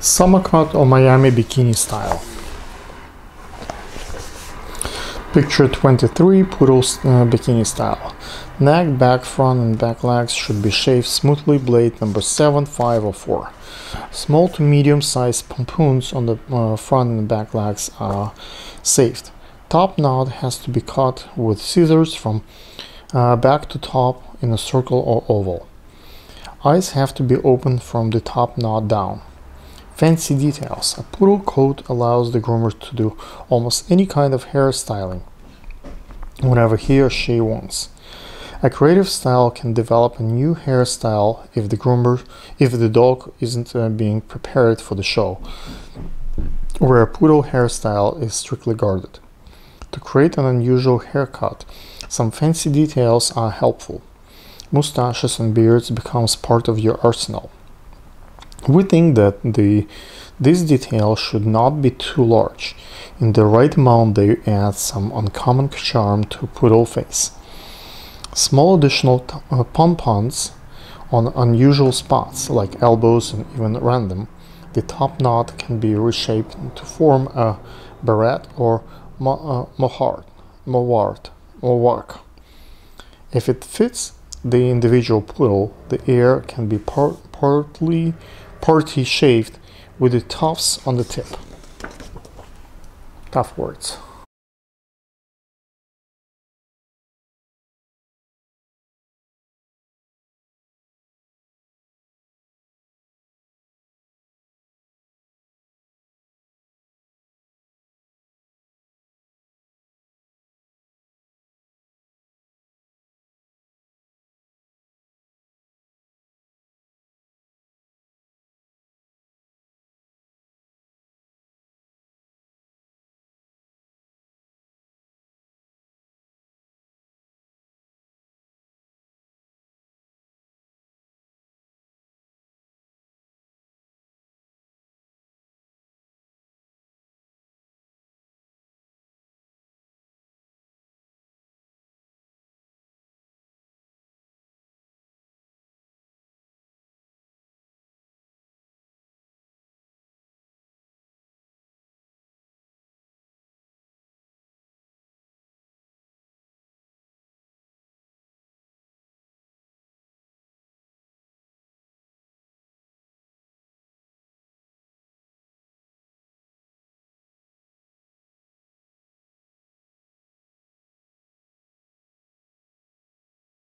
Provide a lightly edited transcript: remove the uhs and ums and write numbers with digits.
summer cut or Miami Bikini style. Picture 23, poodle bikini style. Neck, back, front and back legs should be shaved smoothly, blade number 7, 5 or 4. Small to medium sized pompoons on the front and back legs are saved. Top knot has to be cut with scissors from back to top in a circle or oval. Eyes have to be opened from the top knot down. Fancy details. A poodle coat allows the groomer to do almost any kind of hairstyling, whatever he or she wants. A creative style can develop a new hairstyle if the dog isn't being prepared for the show, where a poodle hairstyle is strictly guarded. To create an unusual haircut, some fancy details are helpful. Mustaches and beards becomes part of your arsenal. We think that this detail should not be too large. In the right amount they add some uncommon charm to poodle face. Small additional pompons on unusual spots like elbows and even random. The top knot can be reshaped to form a barrette or mohawk. If it fits the individual poodle, the hair can be partly shaved with the tufts on the tip. Tough words.